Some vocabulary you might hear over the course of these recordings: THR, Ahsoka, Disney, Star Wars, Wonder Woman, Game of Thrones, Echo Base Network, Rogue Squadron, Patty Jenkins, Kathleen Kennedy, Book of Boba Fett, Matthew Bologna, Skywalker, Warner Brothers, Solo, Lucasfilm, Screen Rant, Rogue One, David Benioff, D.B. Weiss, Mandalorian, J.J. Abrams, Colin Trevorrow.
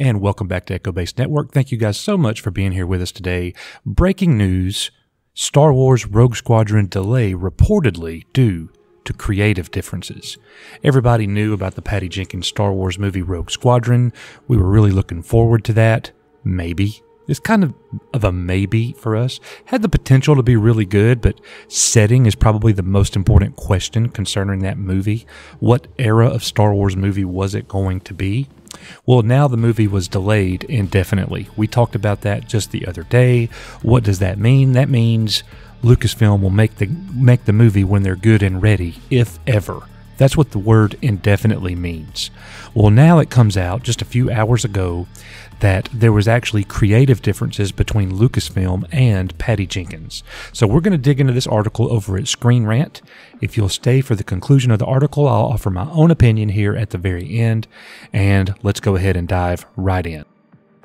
and welcome back to Echo Base Network. Thank you guys so much for being here with us today. Breaking news, Star Wars Rogue Squadron delay reportedly due to creative differences. Everybody knew about the Patty Jenkins Star Wars movie Rogue Squadron. We were really looking forward to that. Maybe. It's kind of a maybe for us. Had the potential to be really good, but setting is probably the most important question concerning that movie. What era of Star Wars movie was it going to be? Well, now the movie was delayed indefinitely. We talked about that just the other day. What does that mean? That means Lucasfilm will make the movie when they're good and ready, if ever. That's what the word indefinitely means. Well, now it comes out just a few hours ago that there was actually creative differences between Lucasfilm and Patty Jenkins. So we're going to dig into this article over at Screen Rant. If you'll stay for the conclusion of the article, I'll offer my own opinion here at the very end, and let's go ahead and dive right in.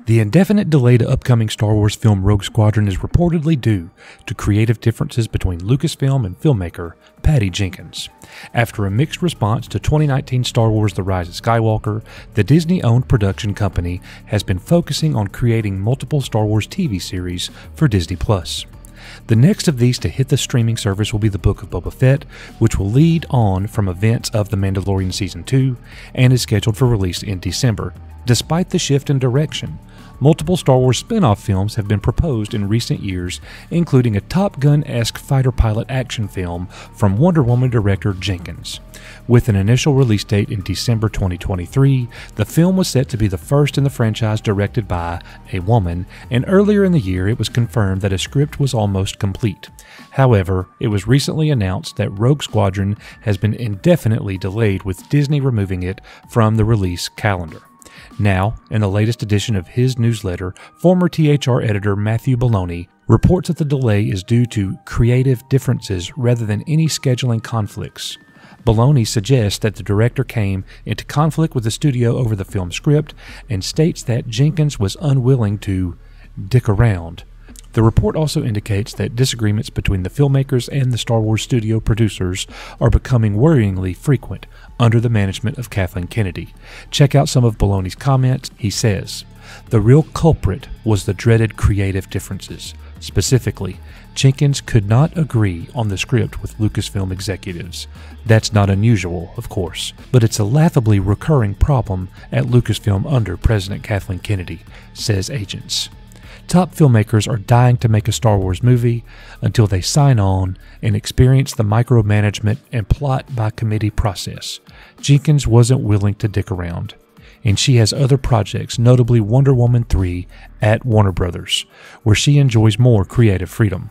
The indefinite delay to upcoming Star Wars film Rogue Squadron is reportedly due to creative differences between Lucasfilm and filmmaker Patty Jenkins. After a mixed response to 2019 Star Wars The Rise of Skywalker, the Disney-owned production company has been focusing on creating multiple Star Wars TV series for Disney+. The next of these to hit the streaming service will be The Book of Boba Fett, which will lead on from events of The Mandalorian Season 2 and is scheduled for release in December. Despite the shift in direction, multiple Star Wars spin-off films have been proposed in recent years, including a Top Gun-esque fighter pilot action film from Wonder Woman director Jenkins. With an initial release date in December 2023, the film was set to be the first in the franchise directed by a woman, and earlier in the year it was confirmed that a script was almost complete. However, it was recently announced that Rogue Squadron has been indefinitely delayed, with Disney removing it from the release calendar. Now, in the latest edition of his newsletter, former THR editor Matthew Bologna reports that the delay is due to creative differences rather than any scheduling conflicts. Bologna suggests that the director came into conflict with the studio over the film script and states that Jenkins was unwilling to dick around. The report also indicates that disagreements between the filmmakers and the Star Wars studio producers are becoming worryingly frequent under the management of Kathleen Kennedy. Check out some of Bologna's comments. He says, "The real culprit was the dreaded creative differences. Specifically, Jenkins could not agree on the script with Lucasfilm executives. That's not unusual, of course, but it's a laughably recurring problem at Lucasfilm under President Kathleen Kennedy," says agents. Top filmmakers are dying to make a Star Wars movie until they sign on and experience the micromanagement and plot by committee process. Jenkins wasn't willing to dick around, and she has other projects, notably Wonder Woman 3 at Warner Brothers, where she enjoys more creative freedom.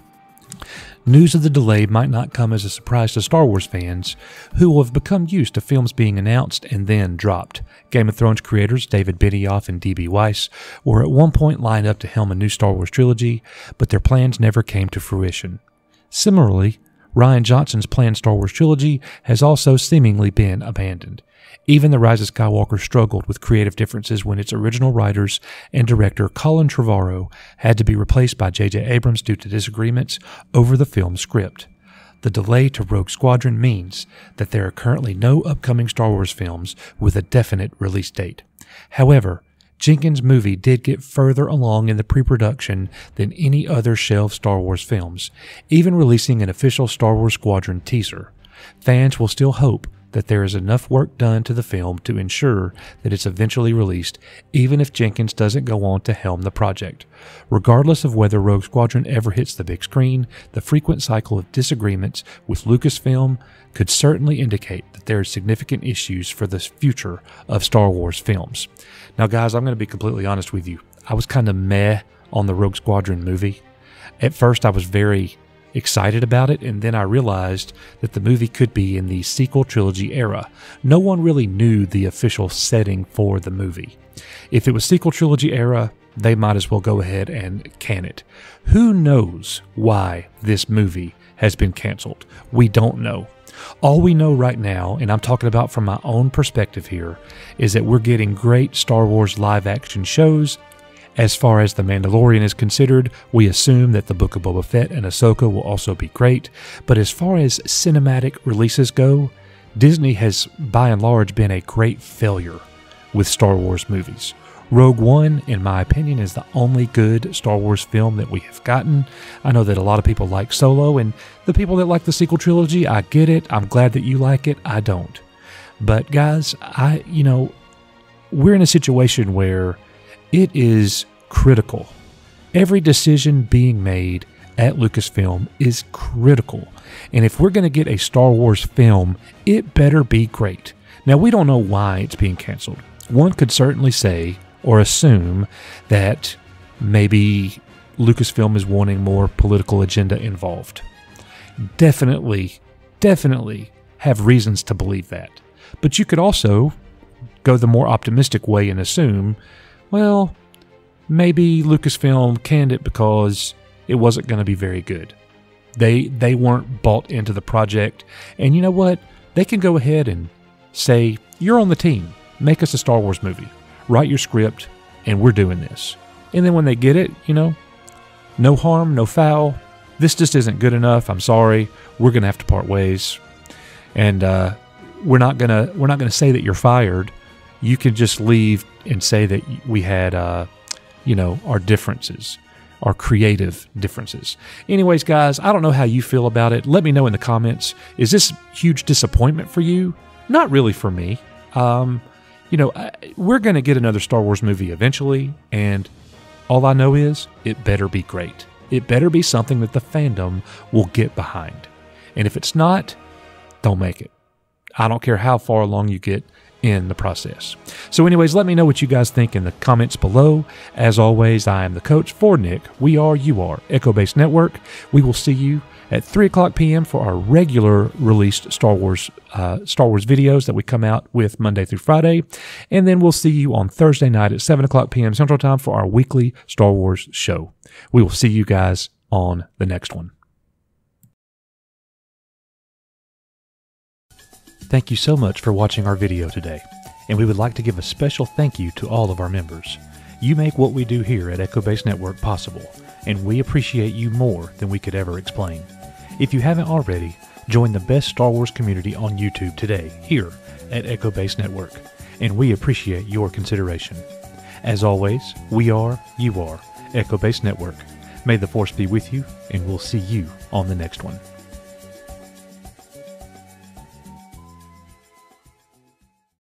News of the delay might not come as a surprise to Star Wars fans, who will have become used to films being announced and then dropped. Game of Thrones creators David Benioff and D.B. Weiss were at one point lined up to helm a new Star Wars trilogy, but their plans never came to fruition. Similarly, Rian Johnson's planned Star Wars trilogy has also seemingly been abandoned. Even The Rise of Skywalker struggled with creative differences when its original writers and director Colin Trevorrow had to be replaced by J.J. Abrams due to disagreements over the film's script. The delay to Rogue Squadron means that there are currently no upcoming Star Wars films with a definite release date. However, Jenkins' movie did get further along in the pre-production than any other shelved Star Wars films, even releasing an official Star Wars Squadron teaser. Fans will still hope that there is enough work done to the film to ensure that it's eventually released, even if Jenkins doesn't go on to helm the project. Regardless of whether Rogue Squadron ever hits the big screen, the frequent cycle of disagreements with Lucasfilm could certainly indicate that there are significant issues for the future of Star Wars films. Now guys, I'm going to be completely honest with you. I was kind of meh on the Rogue Squadron movie. At first I was very excited about it, and then I realized that the movie could be in the sequel trilogy era. No one really knew the official setting for the movie. If it was sequel trilogy era, they might as well go ahead and can it. Who knows why this movie has been canceled? We don't know. All we know right now, and I'm talking about from my own perspective here, is that we're getting great Star Wars live-action shows. As far as The Mandalorian is considered, we assume that The Book of Boba Fett and Ahsoka will also be great, but as far as cinematic releases go, Disney has by and large been a great failure with Star Wars movies. Rogue One, in my opinion, is the only good Star Wars film that we have gotten. I know that a lot of people like Solo, and the people that like the sequel trilogy, I get it. I'm glad that you like it. I don't. But guys, we're in a situation where it is critical. Every decision being made at Lucasfilm is critical. And if we're going to get a Star Wars film, it better be great. Now, we don't know why it's being canceled. One could certainly say or assume that maybe Lucasfilm is wanting more political agenda involved. Definitely have reasons to believe that. But you could also go the more optimistic way and assume, well, maybe Lucasfilm canned it because it wasn't going to be very good. They weren't bought into the project. And you know what? They can go ahead and say, you're on the team. Make us a Star Wars movie. Write your script, and we're doing this. And then when they get it, no harm, no foul. This just isn't good enough. I'm sorry. We're going to have to part ways. And we're not gonna say that you're fired. You can just leave and say that we had, our differences. Our creative differences. Anyways, guys, I don't know how you feel about it. Let me know in the comments. Is this huge disappointment for you? Not really for me. We're going to get another Star Wars movie eventually, and all I know is it better be great. It better be something that the fandom will get behind. And if it's not, don't make it. I don't care how far along you get in the process. So anyways, let me know what you guys think in the comments below. As always, I am the coach for Nick. We are, you are, Echo Base Network. We will see you at 3 o'clock p.m. for our regular released Star Wars videos that we come out with Monday through Friday. And then we'll see you on Thursday night at 7 o'clock p.m. Central Time for our weekly Star Wars show. We will see you guys on the next one. Thank you so much for watching our video today, and we would like to give a special thank you to all of our members. You make what we do here at Echo Base Network possible, and we appreciate you more than we could ever explain. If you haven't already, join the best Star Wars community on YouTube today, here at Echo Base Network, and we appreciate your consideration. As always, we are, you are, Echo Base Network. May the Force be with you, and we'll see you on the next one.